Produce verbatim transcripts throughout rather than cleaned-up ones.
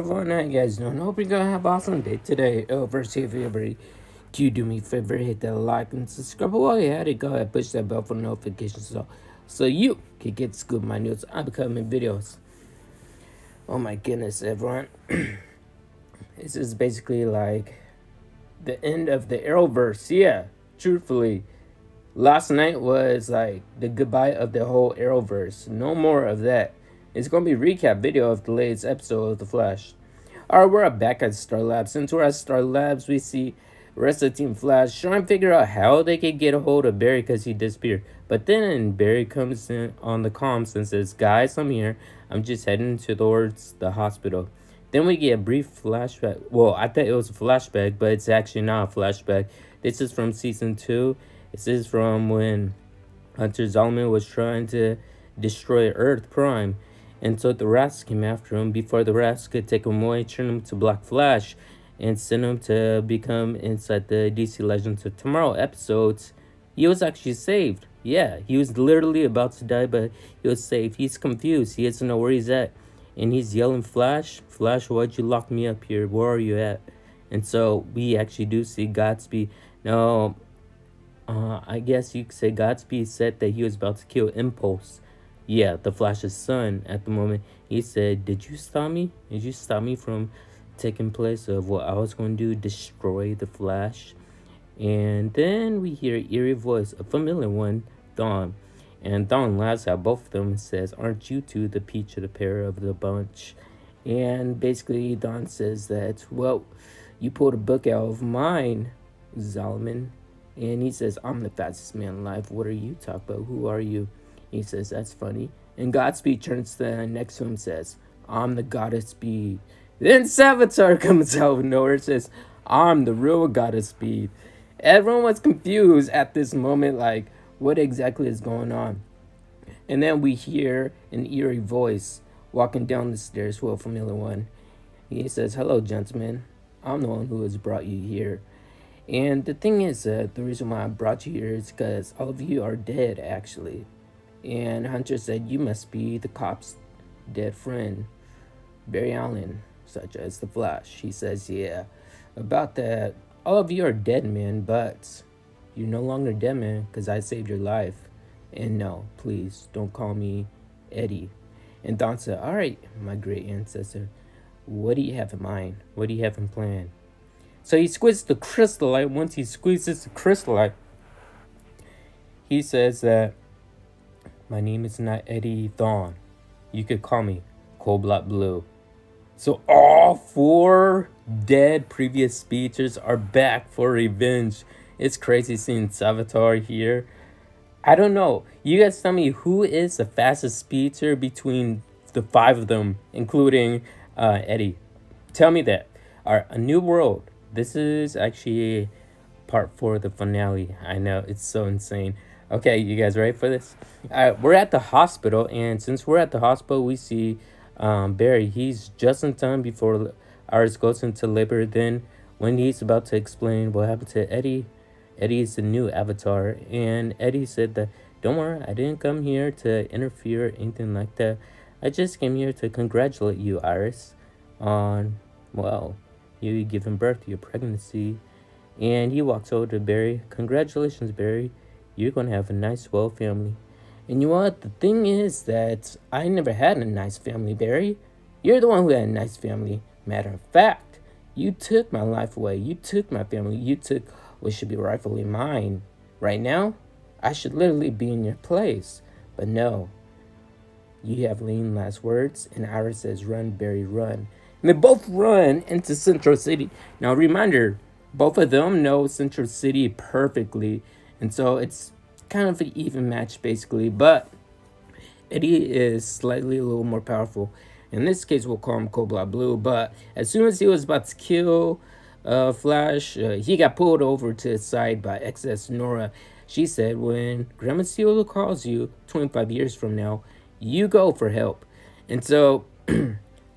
Hello everyone, how you guys doing? Hope you're gonna have an awesome day today. Oh, first, if you ever do do me a favor, hit that like and subscribe. While you had it, go ahead, push that bell for notifications so, so you can get to scoop my news on upcoming videos. Oh my goodness, everyone. This is basically like the end of the Arrowverse, yeah, truthfully. Last night was like the goodbye of the whole Arrowverse. No more of that. It's going to be a recap video of the latest episode of The Flash. Alright, we're back at Star Labs. Since we're at Star Labs, we see the rest of Team Flash trying to figure out how they can get a hold of Barry because he disappeared. But then Barry comes in on the comms and says, "Guys, I'm here. I'm just heading towards the hospital." Then we get a brief flashback. Well, I thought it was a flashback, but it's actually not a flashback. This is from Season two. This is from when Hunter Zolomon was trying to destroy Earth Prime. And so the rats came after him. Before the rats could take him away, turn him to Black Flash, and send him to become inside the D C Legends of Tomorrow episodes, he was actually saved. Yeah, he was literally about to die, but he was saved. He's confused. He doesn't know where he's at. And he's yelling, "Flash, Flash, why'd you lock me up here? Where are you at?" And so we actually do see Godspeed. Now, uh, I guess you could say Godspeed said that he was about to kill Impulse. Yeah, the Flash's son at the moment. He said, "Did you stop me? Did you stop me from taking place of what I was going to do, destroy the Flash?" And then we hear an eerie voice, a familiar one, Thawne. And Thawne laughs at both of them and says, "Aren't you two the peach of the pair of the bunch?" And basically, Thawne says that, "Well, you pulled a book out of mine, Zolomon." And he says, "I'm the fastest man alive. What are you talking about? Who are you?" He says, "That's funny." And Godspeed turns to the next to him and says, "I'm the Goddess Speed." Then Savitar comes out of nowhere and says, "I'm the real Goddess Speed." Everyone was confused at this moment, like, what exactly is going on? And then we hear an eerie voice walking down the stairs, well, familiar one. He says, "Hello, gentlemen. I'm the one who has brought you here. And the thing is, uh, the reason why I brought you here is because all of you are dead, actually." And Hunter said, "You must be the cop's dead friend, Barry Allen, such as the Flash." He says, "Yeah, about that, all of you are dead men, but you're no longer dead men because I saved your life. And no, please don't call me Eddie." And Thawne said, "All right, my great ancestor, what do you have in mind? What do you have in plan?" So he squeezed the crystallite. Once he squeezes the crystallite, he says that, "My name is not Eddie Thawne. You could call me Cobalt Blue." So all four dead previous speedsters are back for revenge. It's crazy seeing Savitar here. I don't know. You guys tell me who is the fastest speedster between the five of them, including uh, Eddie. Tell me that. All right, A New World. This is actually part four of the finale. I know, it's so insane. Okay, you guys ready for this? Alright, we're at the hospital, and since we're at the hospital, we see um, Barry. He's just in time before Iris goes into labor. Then, when he's about to explain what happened to Eddie, Eddie is the new Avatar, and Eddie said that, "Don't worry, I didn't come here to interfere or anything like that. I just came here to congratulate you, Iris, on, well, you giving birth to your pregnancy." And he walks over to Barry. "Congratulations, Barry. You're going to have a nice, well family." And you know what? The thing is that I never had a nice family, Barry. You're the one who had a nice family. Matter of fact, you took my life away. You took my family. You took what should be rightfully mine. Right now, I should literally be in your place. But no. You have lean last words. And Iris says, "Run, Barry, run." And they both run into Central City. Now, reminder, both of them know Central City perfectly. And so it's kind of an even match, basically. But Eddie is slightly a little more powerful. In this case, we'll call him Cobalt Blue. But as soon as he was about to kill uh, Flash, uh, he got pulled over to his side by X S Nora. She said, "When Grandma Cecile calls you twenty-five years from now, you go for help." And so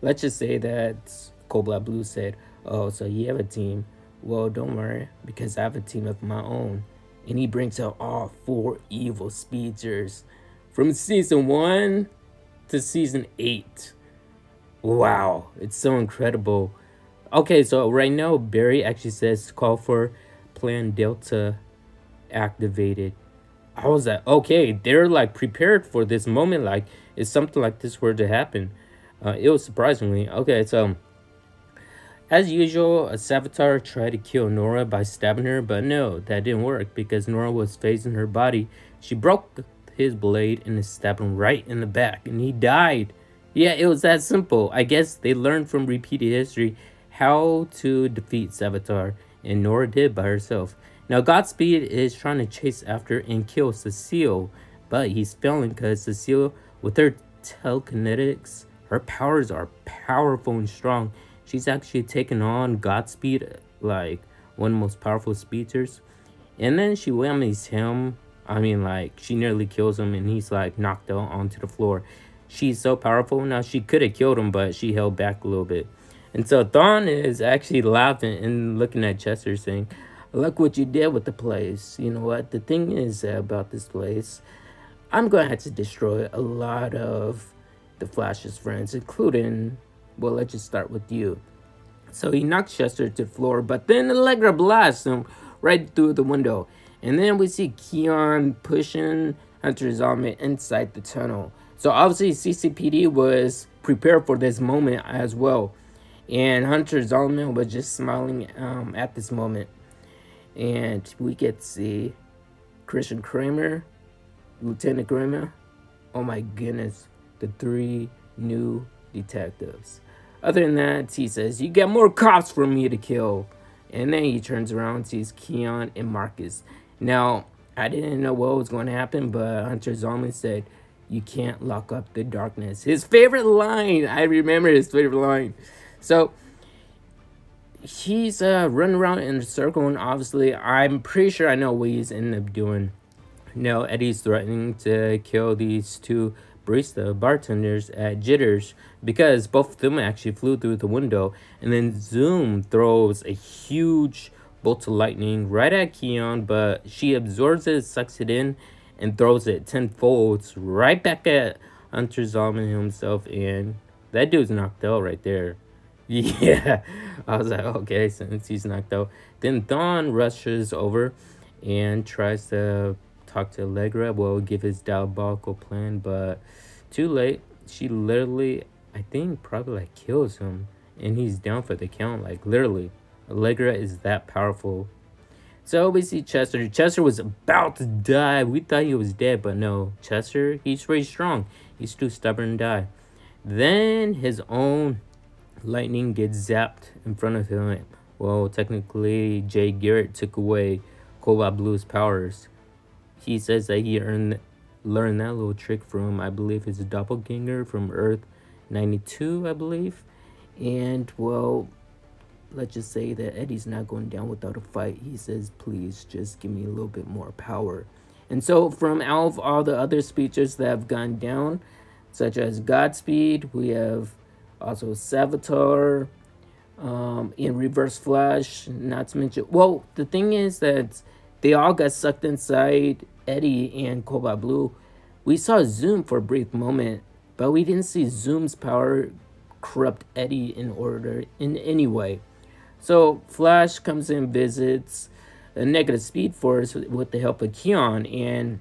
let's just say that Cobalt Blue said, "Oh, so you have a team? Well, don't worry, because I have a team of my own." And he brings out all four evil speedsters from season one to season eight. Wow, it's so incredible. Okay, so right now Barry actually says call for Plan Delta activated. I was like, okay, they're like prepared for this moment, like if something like this were to happen. Uh, it was surprisingly okay. So as usual, Savitar tried to kill Nora by stabbing her, but no, that didn't work because Nora was facing her body. She broke his blade and stabbed him right in the back, and he died. Yeah, it was that simple. I guess they learned from repeated history how to defeat Savitar, and Nora did by herself. Now Godspeed is trying to chase after and kill Cecile, but he's failing because Cecile, with her telekinetics, her powers are powerful and strong. She's actually taken on Godspeed, like one of the most powerful speedsters, and then she whammies him. I mean, like, she nearly kills him, and he's like knocked out onto the floor. She's so powerful. Now she could have killed him, but she held back a little bit. And so Thawne is actually laughing and looking at Chester saying, look what you did with the place. You know what? The thing is about this place, I'm going to have to destroy a lot of the Flash's friends, including, well, let's just start with you. So he knocks Chester to the floor, but then Allegra blasts him right through the window. And then we see Keon pushing Hunter Zolomon inside the tunnel. So obviously C C P D was prepared for this moment as well. And Hunter Zolomon was just smiling um, at this moment. And we get to see Christian Kramer, Lieutenant Kramer. Oh my goodness, the three new detectives. Other than that, he says, you got more cops for me to kill. And then he turns around and sees Keon and Marcus. Now, I didn't know what was going to happen, but Hunter Zolomon said, you can't lock up the darkness. His favorite line. I remember his favorite line. So he's uh running around in a circle, and obviously I'm pretty sure I know what he's ended up doing. Now Eddie's threatening to kill these two barista bartenders at Jitters because both of them actually flew through the window, and then Zoom throws a huge bolt of lightning right at Keon, but she absorbs it, sucks it in, and throws it tenfolds right back at Hunter Zolomon himself, and that dude's knocked out right there. Yeah, I was like, okay, since he's knocked out. Then Thawne rushes over and tries to talk to Allegra, well, give his diabolical plan, but too late. She literally, I think, probably like kills him, and he's down for the count. Like, literally, Allegra is that powerful. So we see Chester. Chester was about to die. We thought he was dead, but no, Chester, he's pretty strong. He's too stubborn to die. Then his own lightning gets zapped in front of him. Well, technically, Jay Garrett took away Cobalt Blue's powers. He says that he earned, learned that little trick from, I believe, his doppelganger from Earth ninety-two, I believe. And, well, let's just say that Eddie's not going down without a fight. He says, please, just give me a little bit more power. And so, from out of all the other speeches that have gone down, such as Godspeed, we have also Savitar, um, in Reverse Flash, not to mention... Well, the thing is that they all got sucked inside Eddie and Cobalt Blue. We saw Zoom for a brief moment, but we didn't see Zoom's power corrupt Eddie in order in any way. So Flash comes in, visits a Negative Speed Force with the help of Keon, and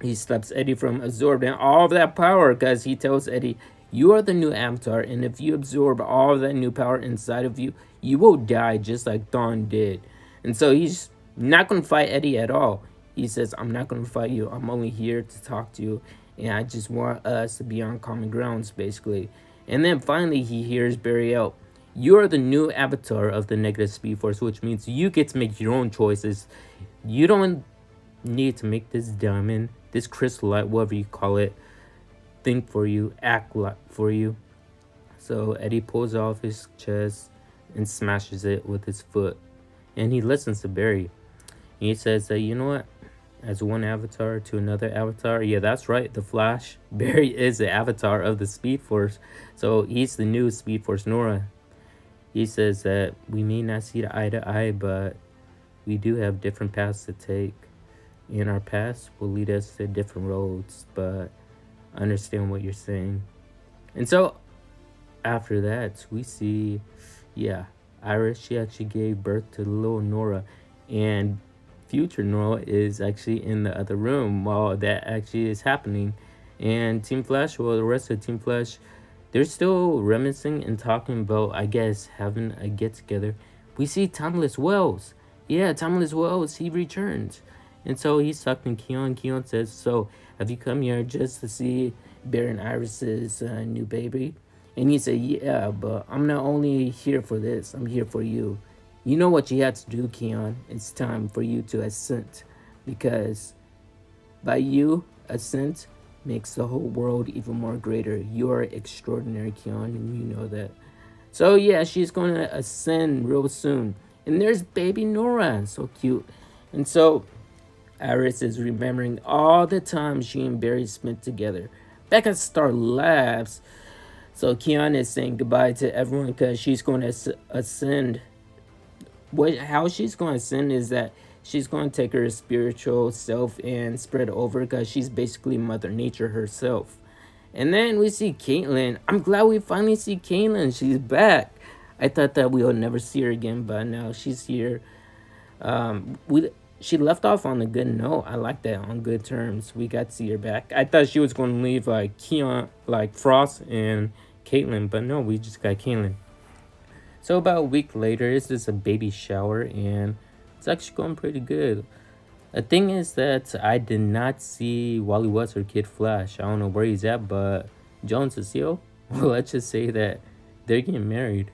he stops Eddie from absorbing all of that power because he tells Eddie, you are the new Avatar, and if you absorb all that new power inside of you, you will die just like Thawne did. And so he's not going to fight Eddie at all. He says, I'm not going to fight you. I'm only here to talk to you, and I just want us to be on common grounds, basically. And then finally, he hears Barry out. You are the new Avatar of the Negative Speed Force, which means you get to make your own choices. You don't need to make this diamond, this crystallite, whatever you call it, think for you, act like for you. So Eddie pulls off his chest and smashes it with his foot, and he listens to Barry. He says that, you know what, as one Avatar to another Avatar. Yeah, that's right, the Flash. Barry is the Avatar of the Speed Force, so he's the new Speed Force Nora. He says that we may not see the eye to eye, but we do have different paths to take, and our paths will lead us to different roads, but I understand what you're saying. And so After that, we see, yeah, Iris, she actually gave birth to little Nora, and future Nora is actually in the other room while that actually is happening. And Team Flash, well, the rest of Team Flash, they're still reminiscing and talking about, I guess, having a get-together. We see Timeless Wells. Yeah, Timeless Wells, he returns. And so he's talking to Keon. Keon says, so, have you come here just to see Barry and Iris's uh, new baby? And he said, yeah, but I'm not only here for this, I'm here for you. You know what you have to do, Keon. It's time for you to assent. Because by you, assent makes the whole world even more greater. You are extraordinary, Keon, and you know that. So yeah, she's going to ascend real soon. And there's baby Nora, so cute. And so Iris is remembering all the time she and Barry spent together. Back at Star Labs, so Keon is saying goodbye to everyone because she's going to ascend. What, how she's going to ascend is that she's going to take her spiritual self and spread over because she's basically Mother Nature herself. And then we see Caitlyn. I'm glad we finally see Caitlyn. She's back. I thought that we would never see her again, but now she's here. Um, we She left off on a good note. I like that, on good terms. We got to see her back. I thought she was going to leave like Keon, like Frost and Caitlyn, but no, we just got Caitlyn. So about a week later, it's just a baby shower, and it's actually going pretty good. The thing is that I did not see Wally West or Kid Flash. I don't know where he's at, but Joe and Cecile, well, let's just say that they're getting married.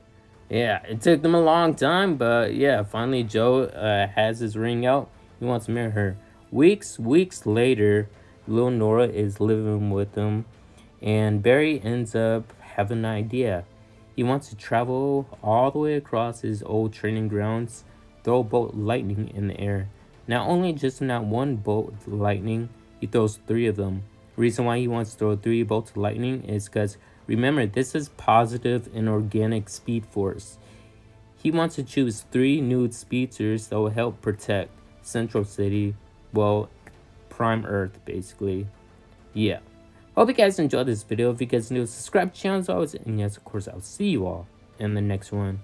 Yeah, it took them a long time, but yeah, finally Joe uh, has his ring out. He wants to marry her. Weeks, weeks later, little Nora is living with them, and Barry ends up having an idea. He wants to travel all the way across his old training grounds, throw bolt lightning in the air. Not only just not one bolt lightning, he throws three of them. Reason why he wants to throw three bolts of lightning is because, remember, this is positive and organic speed force. He wants to choose three new speedsters that will help protect Central City, well, Prime Earth, basically. Yeah. Hope you guys enjoyed this video. If you guys are new, subscribe to the channel as always. And yes, of course, I'll see you all in the next one.